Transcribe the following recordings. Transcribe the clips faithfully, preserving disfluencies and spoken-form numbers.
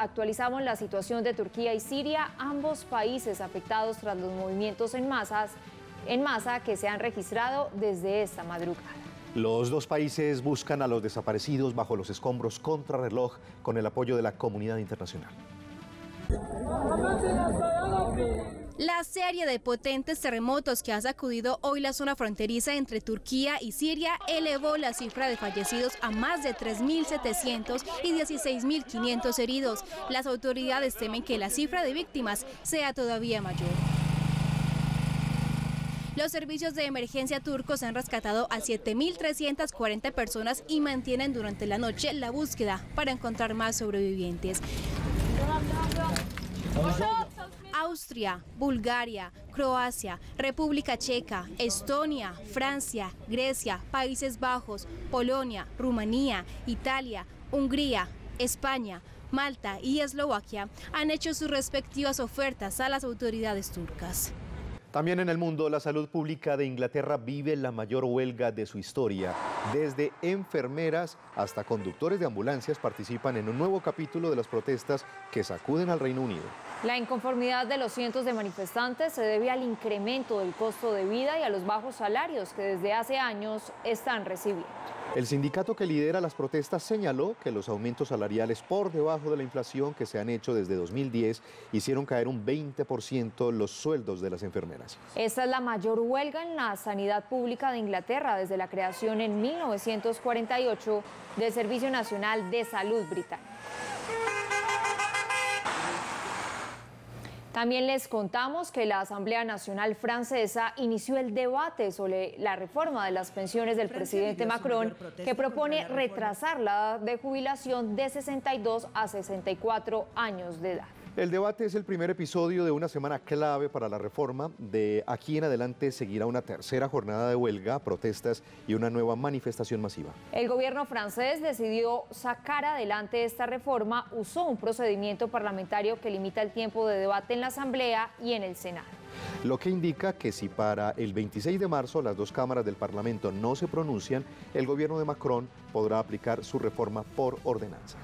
actualizamos la situación de Turquía y Siria, ambos países afectados tras los movimientos en masas, en masa que se han registrado desde esta madrugada. Los dos países buscan a los desaparecidos bajo los escombros contrarreloj con el apoyo de la comunidad internacional. La serie de potentes terremotos que ha sacudido hoy la zona fronteriza entre Turquía y Siria elevó la cifra de fallecidos a más de tres mil setecientos y dieciséis mil quinientos heridos. Las autoridades temen que la cifra de víctimas sea todavía mayor. Los servicios de emergencia turcos han rescatado a siete mil trescientas cuarenta personas y mantienen durante la noche la búsqueda para encontrar más sobrevivientes. Austria, Bulgaria, Croacia, República Checa, Estonia, Francia, Grecia, Países Bajos, Polonia, Rumanía, Italia, Hungría, España, Malta y Eslovaquia han hecho sus respectivas ofertas a las autoridades turcas. También en el mundo, la salud pública de Inglaterra vive la mayor huelga de su historia. Desde enfermeras hasta conductores de ambulancias participan en un nuevo capítulo de las protestas que sacuden al Reino Unido. La inconformidad de los cientos de manifestantes se debe al incremento del costo de vida y a los bajos salarios que desde hace años están recibiendo. El sindicato que lidera las protestas señaló que los aumentos salariales por debajo de la inflación que se han hecho desde dos mil diez hicieron caer un veinte por ciento los sueldos de las enfermeras. Esta es la mayor huelga en la sanidad pública de Inglaterra desde la creación en mil novecientos cuarenta y ocho del Servicio Nacional de Salud británico. También les contamos que la Asamblea Nacional Francesa inició el debate sobre la reforma de las pensiones del presidente Macron, que propone retrasar la edad de jubilación de sesenta y dos a sesenta y cuatro años de edad. El debate es el primer episodio de una semana clave para la reforma. De aquí en adelante seguirá una tercera jornada de huelga, protestas y una nueva manifestación masiva. El gobierno francés decidió sacar adelante esta reforma, usó un procedimiento parlamentario que limita el tiempo de debate en la Asamblea y en el Senado. Lo que indica que si para el veintiséis de marzo las dos cámaras del Parlamento no se pronuncian, el gobierno de Macron podrá aplicar su reforma por ordenanza.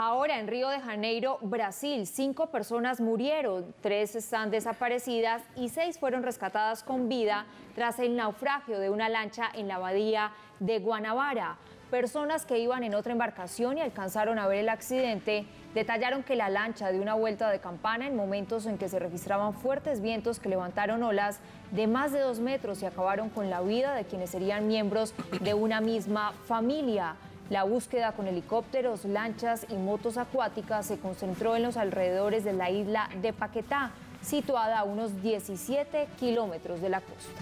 Ahora en Río de Janeiro, Brasil, cinco personas murieron, tres están desaparecidas y seis fueron rescatadas con vida tras el naufragio de una lancha en la bahía de Guanabara. Personas que iban en otra embarcación y alcanzaron a ver el accidente detallaron que la lancha dio una vuelta de campana en momentos en que se registraban fuertes vientos que levantaron olas de más de dos metros y acabaron con la vida de quienes serían miembros de una misma familia. La búsqueda con helicópteros, lanchas y motos acuáticas se concentró en los alrededores de la isla de Paquetá, situada a unos diecisiete kilómetros de la costa.